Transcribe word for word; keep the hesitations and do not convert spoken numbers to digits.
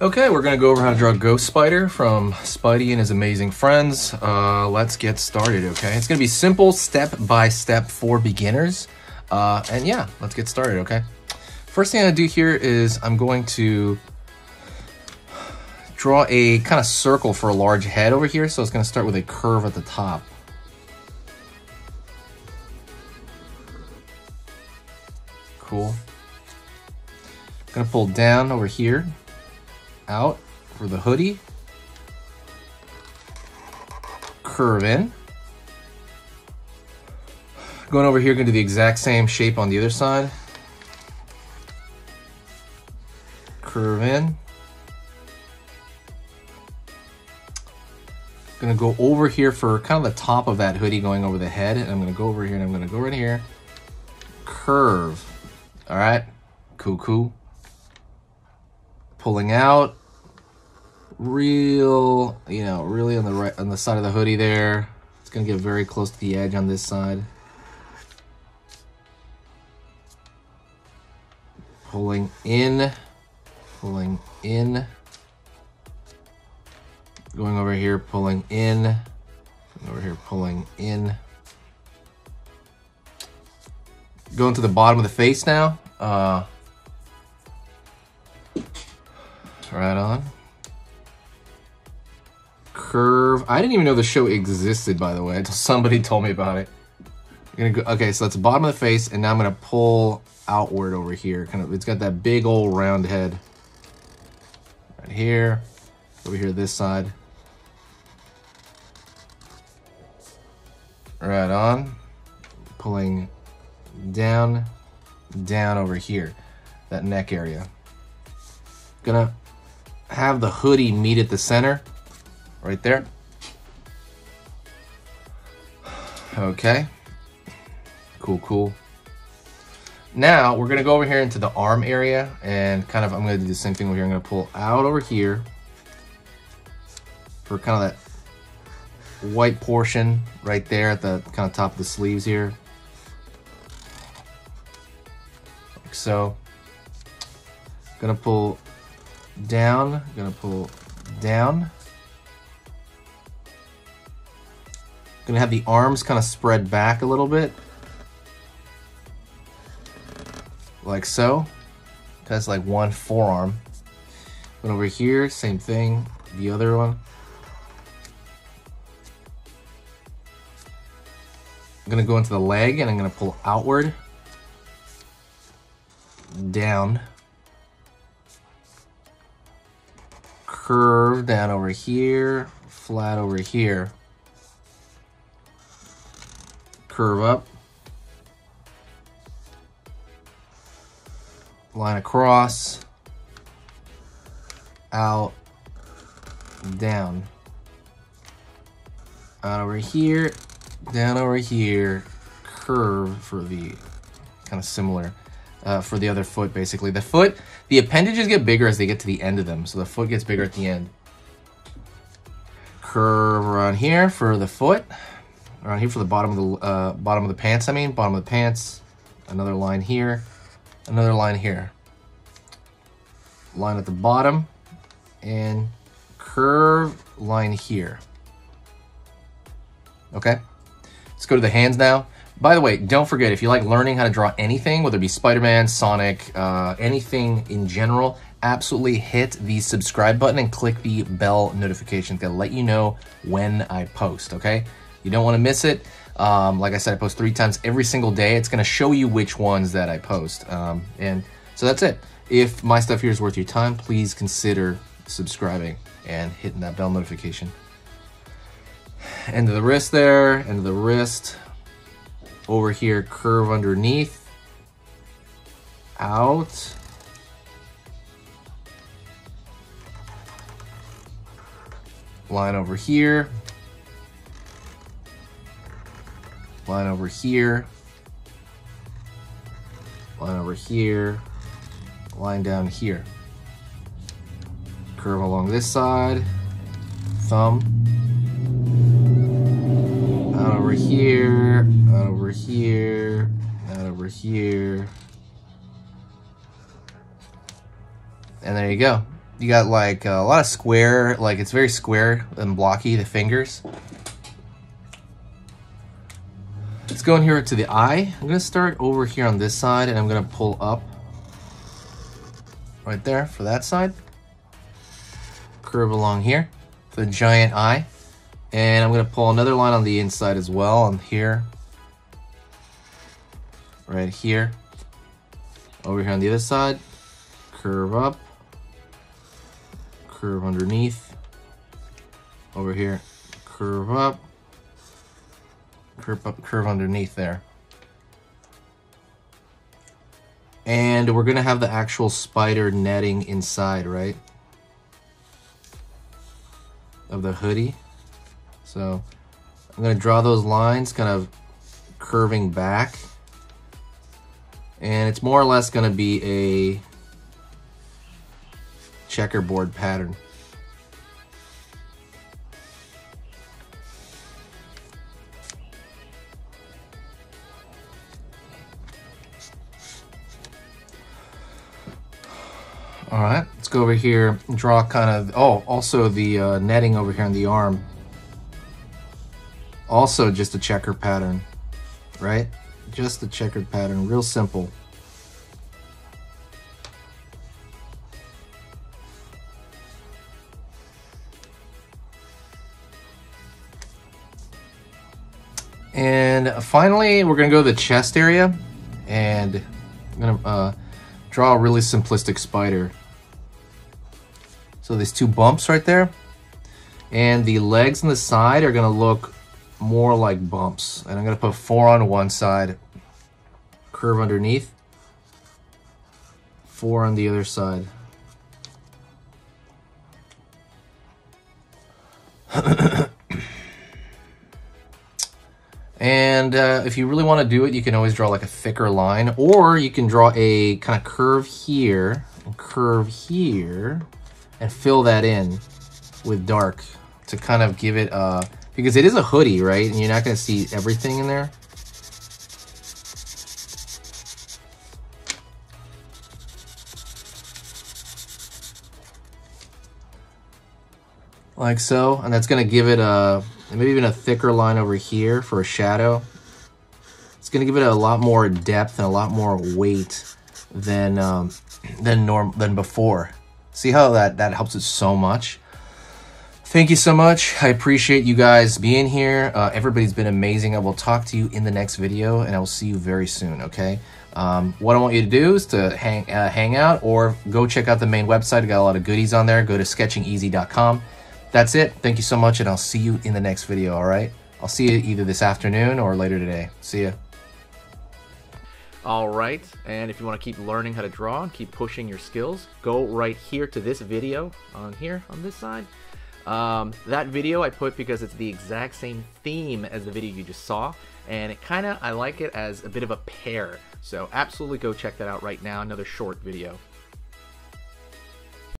Okay, we're gonna go over how to draw Ghost Spider from Spidey and His Amazing Friends. Uh, let's get started, okay? It's gonna be simple, step-by-step for beginners. Uh, and yeah, let's get started, okay? First thing I'm gonna do here is I'm going to draw a kind of circle for a large head over here, so it's gonna start with a curve at the top. Cool. I'm gonna pull down over here, out for the hoodie, curve in. Going over here, gonna do the exact same shape on the other side. Curve in. Gonna go over here for kind of the top of that hoodie going over the head, and I'm gonna go over here and I'm gonna go right here, curve. All right, cool, cool. Pulling out, real, you know, really on the right, on the side of the hoodie there. It's gonna get very close to the edge on this side. Pulling in, pulling in. Going over here, pulling in. Going over here, pulling in. Going to the bottom of the face now. Uh, right on. Curve. I didn't even know the show existed, by the way, until somebody told me about it. You're gonna go, okay, so that's the bottom of the face, and now I'm gonna pull outward over here. Kind of, it's got that big old round head. Right here. Over here, this side. Right on. Pulling down, down over here, that neck area. Gonna have the hoodie meet at the center, right there. Okay, cool, cool. Now we're gonna go over here into the arm area and kind of, I'm gonna do the same thing over here. I'm gonna pull out over here for kind of that white portion right there at the kind of top of the sleeves here. Like so. Gonna pull down, gonna pull down. Gonna have the arms kind of spread back a little bit. Like so. That's like one forearm. But over here, same thing, the other one. I'm gonna go into the leg and I'm gonna pull outward, down, curve down over here, flat over here, curve up, line across, out, down, out over here, down over here, curve for the kind of similar uh, for the other foot. Basically the foot, the appendages get bigger as they get to the end of them, so the foot gets bigger at the end. Curve around here for the foot, around here for the bottom of the uh, bottom of the pants. I mean bottom of the pants. Another line here, another line here, line at the bottom, and curve, line here. Okay. Let's go to the hands now. By the way, don't forget, if you like learning how to draw anything, whether it be Spider-Man, Sonic, uh, anything in general, absolutely hit the subscribe button and click the bell notification. It's gonna let you know when I post, okay? You don't wanna miss it. Um, like I said, I post three times every single day. It's gonna show you which ones that I post. Um, and so that's it. If my stuff here is worth your time, please consider subscribing and hitting that bell notification. End of the wrist there, end of the wrist. Over here, curve underneath. Out. Line over here. Line over here. Line over here. Line down here. Curve along this side. Thumb. Out over here, out over here, out over here. And there you go. You got like a lot of square, like it's very square and blocky, the fingers. Let's go in here to the eye. I'm gonna start over here on this side and I'm gonna pull up right there for that side. Curve along here, the giant eye. And I'm gonna pull another line on the inside as well, on here, right here, over here on the other side, curve up, curve underneath, over here, curve up, curve up, curve underneath there. And we're gonna have the actual spider netting inside, right, of the hoodie. So I'm gonna draw those lines kind of curving back, and it's more or less gonna be a checkerboard pattern. All right, let's go over here and draw kind of, oh, also the uh, netting over here on the arm. Also just a checker pattern, right? Just a checkered pattern, real simple. And finally, we're gonna go to the chest area, and I'm gonna uh, draw a really simplistic spider. So these two bumps right there, and the legs on the side are gonna look more like bumps, and I'm gonna put four on one side, curve underneath, four on the other side. And uh, if you really want to do it, you can always draw like a thicker line, or you can draw a kind of curve here and curve here and fill that in with dark to kind of give it a, because it is a hoodie, right? And you're not gonna see everything in there. Like so, and that's gonna give it a, maybe even a thicker line over here for a shadow. It's gonna give it a lot more depth and a lot more weight than um, than norm than before. See how that, that helps it so much? Thank you so much. I appreciate you guys being here. Uh, everybody's been amazing. I will talk to you in the next video, and I will see you very soon, okay? Um, what I want you to do is to hang, uh, hang out, or go check out the main website. I got a lot of goodies on there. Go to sketching easy dot com. That's it. Thank you so much, and I'll see you in the next video, all right? I'll see you either this afternoon or later today. See ya. All right, and if you want to keep learning how to draw and keep pushing your skills, go right here to this video on here on this side. Um, that video I put because it's the exact same theme as the video you just saw, and it kind of, I like it as a bit of a pair. So absolutely go check that out right now, another short video.